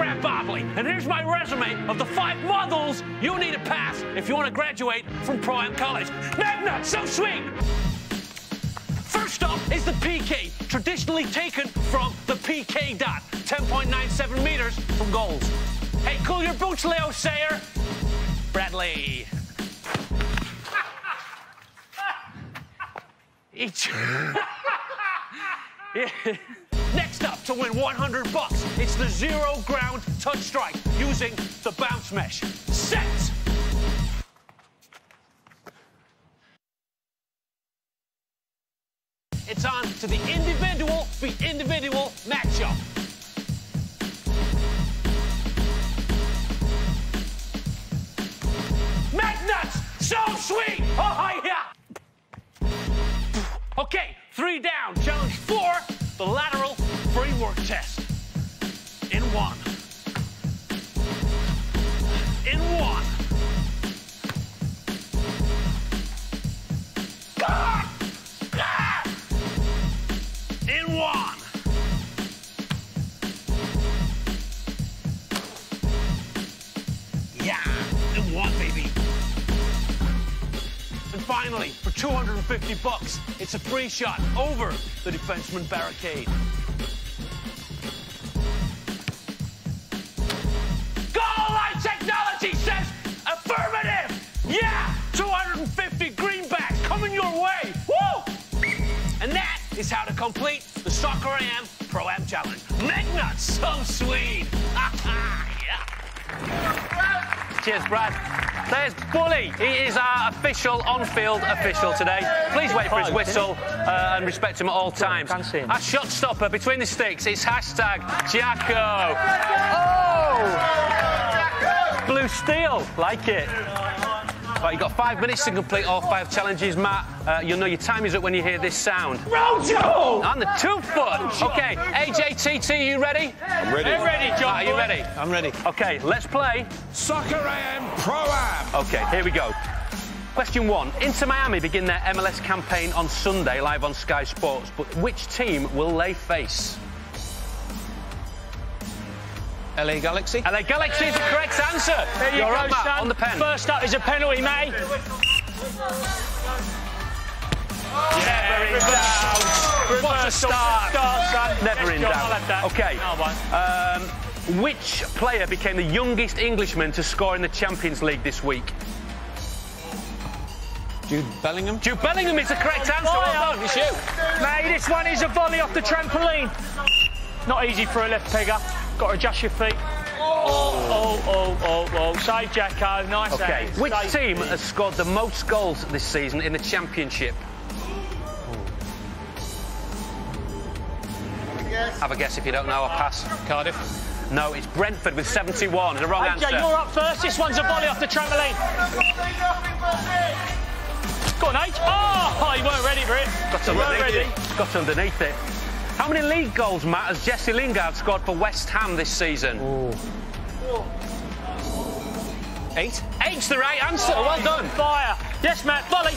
Brad Bobley, and here's my resume of the 5 models you need to pass if you want to graduate from Pro-Am College. Magna, so sweet! First up is the PK, traditionally taken from the PK dot, 10.97 meters from goals. Hey, cool your boots, Leo Sayer. Bradley. Next up, to win 100 bucks, it's the zero ground touch strike using the bounce mesh. Set. It's on to the individual v individual matchup. Magnets, so sweet! Oh, yeah! Okay, 3 down. Challenge 4, the lateral framework test. In 1. In 1. Ah! Ah! In 1. Yeah, in 1, baby. And finally, for 250 bucks, it's a free shot over the defenseman barricade. Goal line technology says affirmative! Yeah! 250 greenbacks coming your way! Woo! And that is how to complete the Soccer AM Pro-Am Challenge. Magna, so sweet! Yeah. Cheers, Brad. There's Bully. He is our official, on-field official today. Please wait for his whistle and respect him at all times. Our shot stopper between the sticks, it's hashtag Jacko. Oh! Blue steel. Like it. Right, you've got 5 minutes to complete all 5 challenges, Matt. You'll know your time is up when you hear this sound. Rojo! On the 2-foot. OK, AJTT, you ready? I'm ready. I'm ready, John. Matt, are you ready? I'm ready. OK, let's play Soccer AM Pro-Am. OK, here we go. Question 1. Inter Miami begin their MLS campaign on Sunday, live on Sky Sports. But which team will they face? LA Galaxy. LA Galaxy is the correct answer. There you go, Matt, on the pen. First up is a penalty, mate. Never in doubt. What a start. Never in doubt. OK. Which player became the youngest Englishman to score in the Champions League this week? Jude Bellingham. Jude Bellingham is the correct answer. Well done, it's you. Mate, this one is a volley off the trampoline. Not easy for a left pigger. Got to adjust your feet. Oh, oh, oh, oh, oh. Save, Jacko. Nice. Okay. End. Which Save team has scored the most goals this season in the Championship? Have a guess if you don't know. I'll pass. Cardiff. No, it's Brentford with 71. The wrong answer. You're up first. This one's a volley off the trampoline. Go on, H. Oh, you weren't ready for it. Got underneath it. How many league goals, Matt, has Jesse Lingard scored for West Ham this season? Ooh. 8. 8's the right answer. Oh, well done. Fire. Yes, Matt. Volley.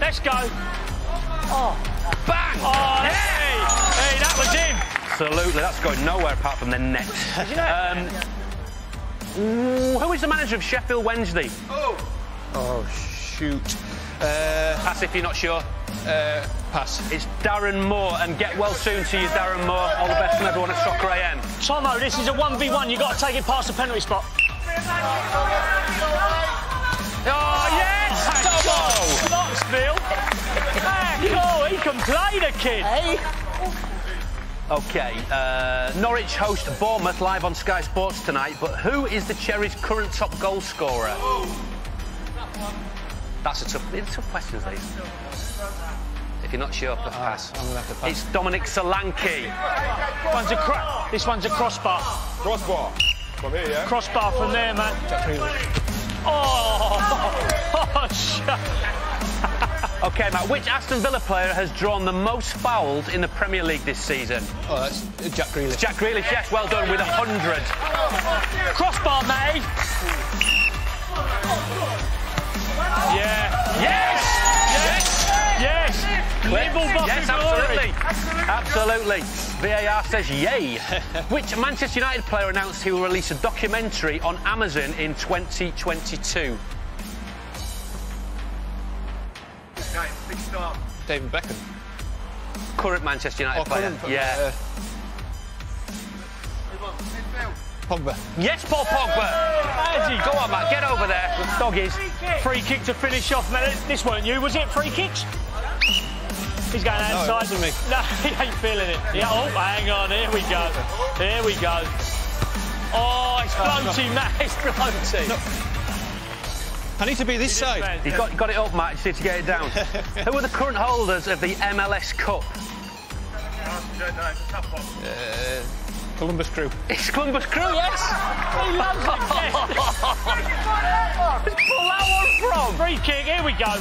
Let's go. Oh. Bang. Oh, yes. Hey, that was him. Absolutely. That's going nowhere apart from the net. Who is the manager of Sheffield Wednesday? Oh. Oh, shoot. Pass if you're not sure. Pass. It's Darren Moore, and get well soon to you, Darren Moore. All the best from everyone at Soccer AM. Tomo, this is a 1v1. You've got to take it past the penalty spot. Oh, yes! Tomo! Knoxville! Oh, he can play, the kid! Hey. OK, Norwich host Bournemouth live on Sky Sports tonight, but who is the Cherries' current top goal scorer? That's a tough question, these. If you're not sure, pass. I'm gonna have to pass. It's Dominic Solanke. This one's a crossbar. Crossbar. From here, yeah? Crossbar from there, man. Jack Grealish. Oh! Oh, shit. OK, Matt, which Aston Villa player has drawn the most fouls in the Premier League this season? Oh, that's Jack Grealish. Jack Grealish, yes, well done, with 100. Crossbar, mate. Yeah. Yes! Yes! Yes! Yes, absolutely. Absolutely. VAR says yay. Which Manchester United player announced he will release a documentary on Amazon in 2022? Big star. David Beckham. Current Manchester United player. Yeah. Pogba. Yes, Paul Pogba. Go on, Matt, get over there. Doggies. Free kick to finish off, man. This weren't you, was it? Free kicks? He's going outside to me. No, he ain't feeling it. Yeah, oh, hang on, here we go. Here we go. Oh, it's floating, Matt, it's floating. I need to be this side. You got it up, Matt, you need to get it down. Who are the current holders of the MLS Cup? Columbus Crew. It's Columbus Crew, yes! He loves it, yes! Where'd you pull that one from? Free kick, here we go.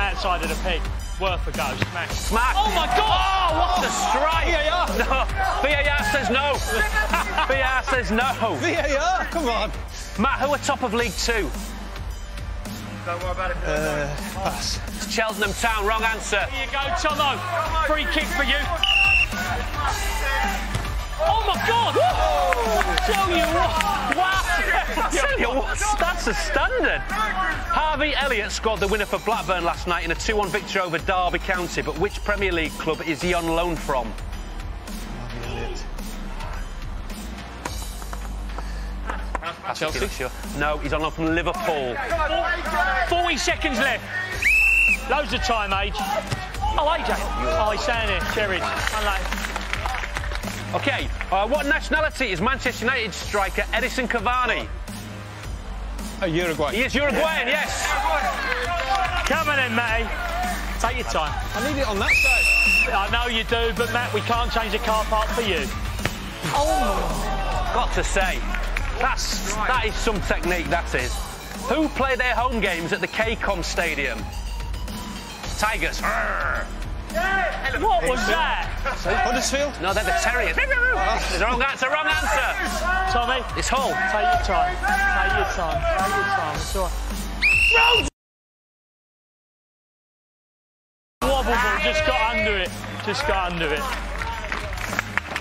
Outside of the peg. Worth a go. Smack. Smack. Oh, my God! Oh, what a strike! VAR! No. VAR says no. VAR says no. VAR, come on. Matt, who are top of League Two? Don't worry about it. Pass. It's Cheltenham Town. Wrong answer. Here you go, Tomo. Free kick for you. Oh, my God! Oh. I tell you what! Wow! I tell you what, that's a standard. Harvey Elliott scored the winner for Blackburn last night in a 2-1 victory over Derby County, but which Premier League club is he on loan from? Chelsea? Sure. No, he's on loan from Liverpool. 40 seconds left. Loads of time, Age. Oh, AJ. Oh, he's saying it. Cherry. OK, what nationality is Manchester United striker Edison Cavani? Uruguay. He is Uruguayan, yes. Come on in, Matty. Take your time. I need it on that side. I know you do, but, Matt, we can't change the car park for you. Oh, got to say. That is some technique, that is. Who play their home games at the KCOM Stadium? Tigers. Yeah. What was that? Huddersfield? No, they're the Terriers. Wrong answer, wrong answer. Tommy. It's Hull. Take your time. Take your time. Take your time. It's all right. No! Wobble ball. Just got under it. Just got under it.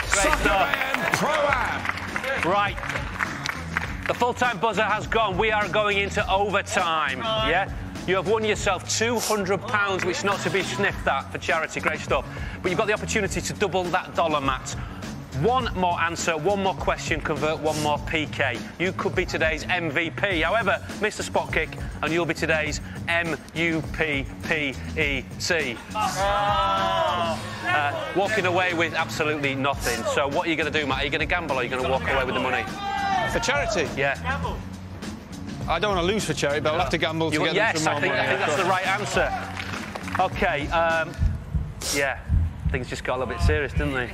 Soccer AM Pro-Am. Right. The full-time buzzer has gone. We are going into overtime. Yeah? You have won yourself £200, which is not to be sniffed at, for charity. Great stuff. But you've got the opportunity to double that dollar, Matt. One more answer, one more question, convert one more PK. You could be today's MVP. However, miss the spot kick, and you'll be today's M-U-P-P-E-C. Walking away with absolutely nothing. So what are you going to do, Matt? Are you going to gamble or are you going to walk away with the money? For charity? Yeah. Gamble. I don't want to lose for charity, but I'll have to gamble to get them some more money. Yes, I think that's the right answer. OK, yeah, things just got a little bit serious, didn't they?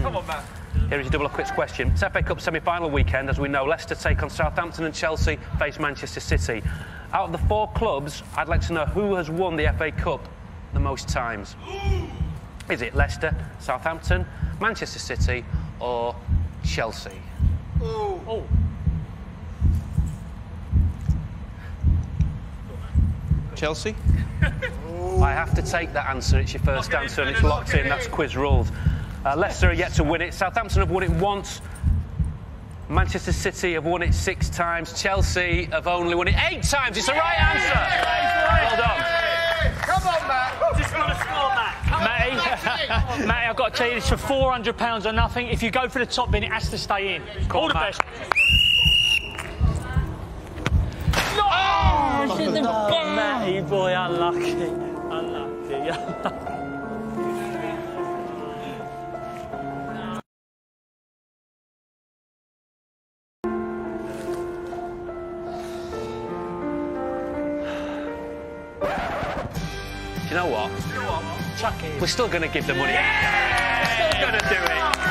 Come on, Matt. Here is your double quick question. It's FA Cup semi-final weekend, as we know. Leicester take on Southampton and Chelsea face Manchester City. Out of the four clubs, I'd like to know who has won the FA Cup the most times. Is it Leicester, Southampton, Manchester City or Chelsea? Ooh. Oh. Chelsea? I have to take that answer. It's your first answer and it's locked in. That's quiz rules. Leicester are yet to win it. Southampton have won it once. Manchester City have won it 6 times. Chelsea have only won it 8 times. It's the right answer. Hold on. Come on, Matt. Just got to score, Matt. Matty, I've got to tell you, it's for £400 or nothing. If you go for the top bin, it has to stay in. All the best. Oh, Matty boy, unlucky. Unlucky. Do you know what? Chuck it. We're still going to give the money. Yeah! We're still going to do it.